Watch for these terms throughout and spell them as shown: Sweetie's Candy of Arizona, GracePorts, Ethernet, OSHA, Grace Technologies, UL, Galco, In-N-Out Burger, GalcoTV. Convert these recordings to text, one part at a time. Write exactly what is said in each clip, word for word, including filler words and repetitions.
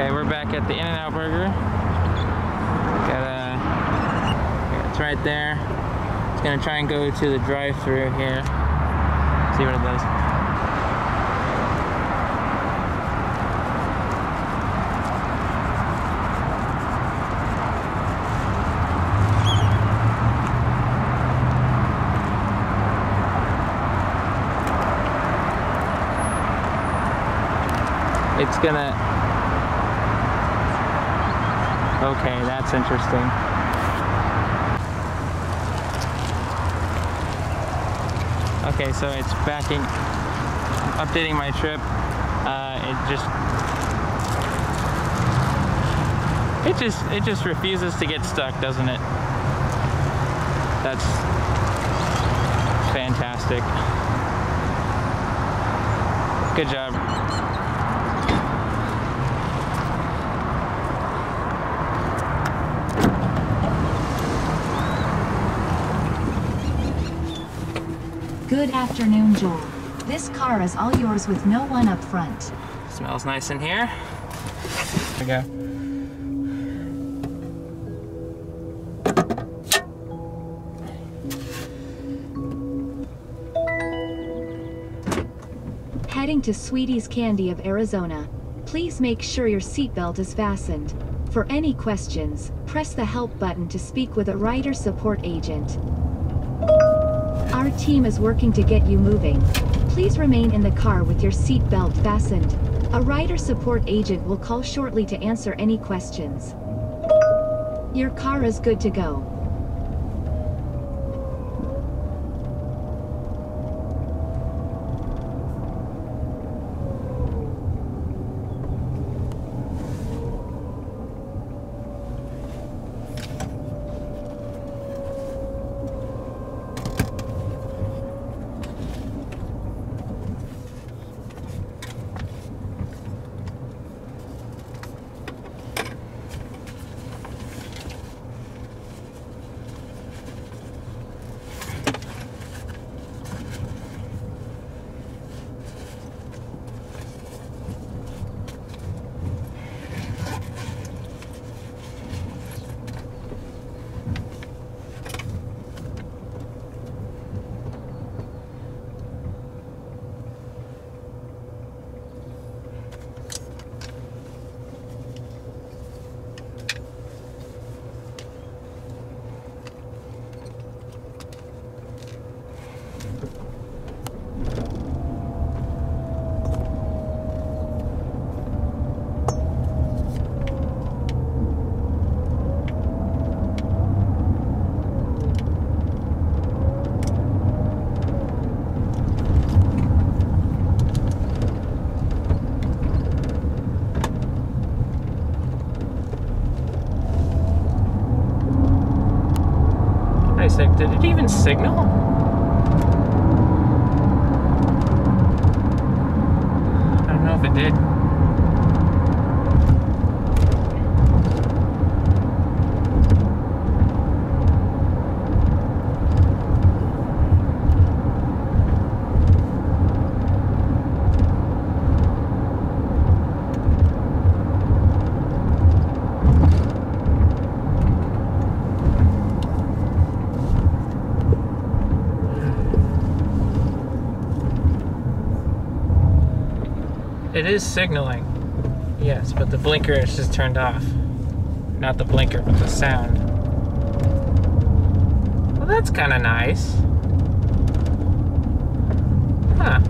Okay, we're back at the In-N-Out Burger. Got a, it's right there. It's gonna try and go to the drive-thru here. See what it does. It's gonna, okay, that's interesting. Okay, so it's backing, updating my trip. Uh, it just, it just, it just refuses to get stuck, doesn't it? That's fantastic. Good job. Good afternoon, Joel. This car is all yours with no one up front. Smells nice in here. There we go. Heading to Sweetie's Candy of Arizona. Please make sure your seatbelt is fastened. For any questions, press the help button to speak with a rider support agent. Our team is working to get you moving. Please remain in the car with your seat belt fastened. A rider support agent will call shortly to answer any questions. Your car is good to go. Did it even signal? I don't know if it did. It is signaling, yes, but the blinker is just turned off. Not the blinker, but the sound. Well, that's kind of nice. Huh.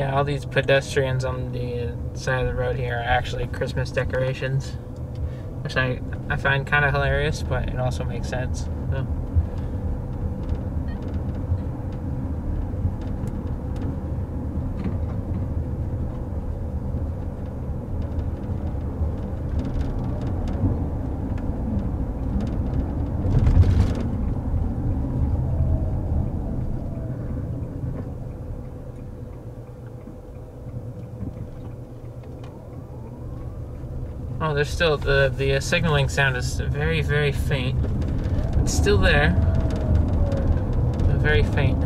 Yeah, all these pedestrians on the side of the road here are actually Christmas decorations, which I, I find kind of hilarious, but it also makes sense. So. Oh, there's still, the, the signaling sound is very, very faint. It's still there, but very faint.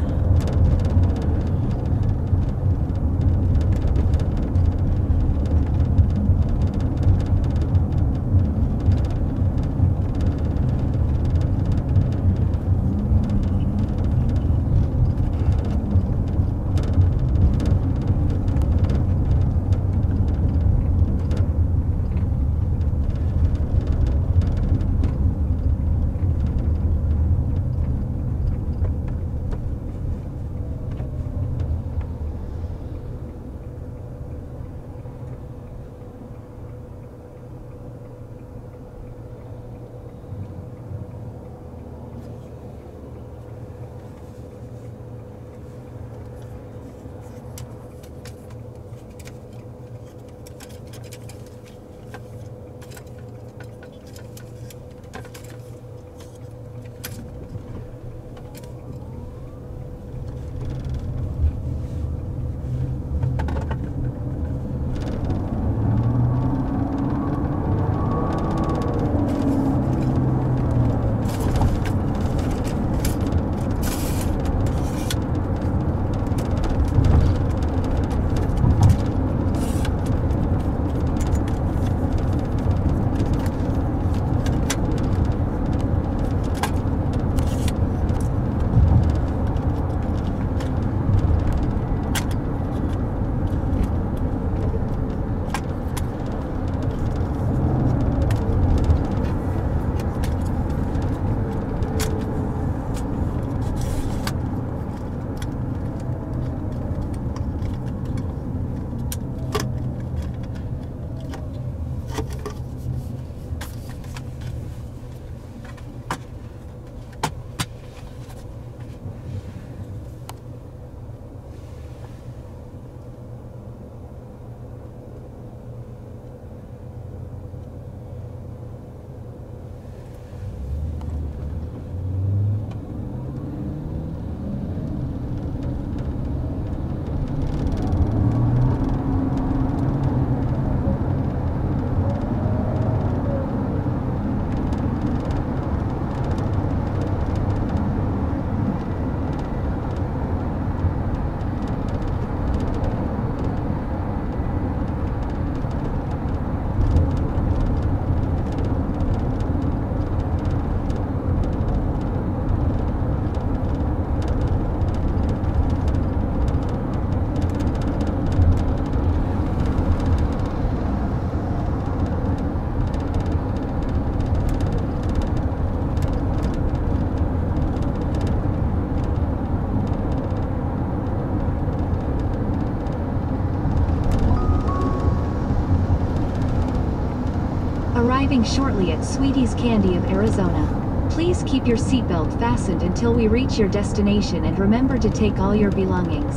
Arriving shortly at Sweetie's Candy of Arizona. Please keep your seatbelt fastened until we reach your destination, and remember to take all your belongings.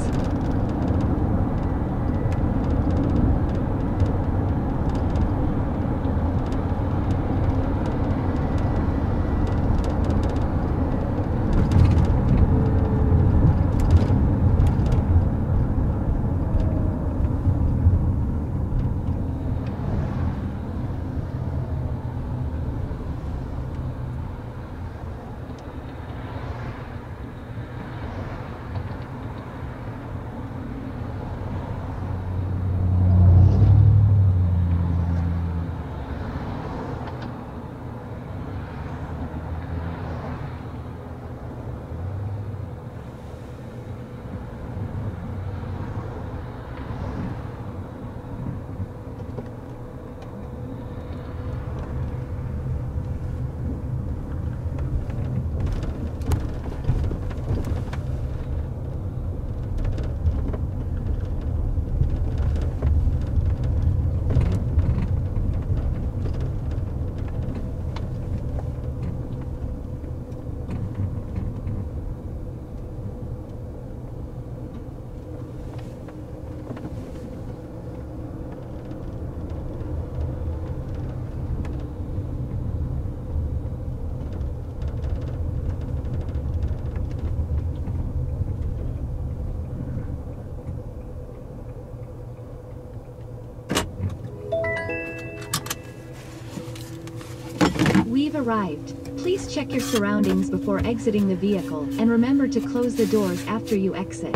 We've arrived. Please check your surroundings before exiting the vehicle, and remember to close the doors after you exit.